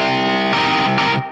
down.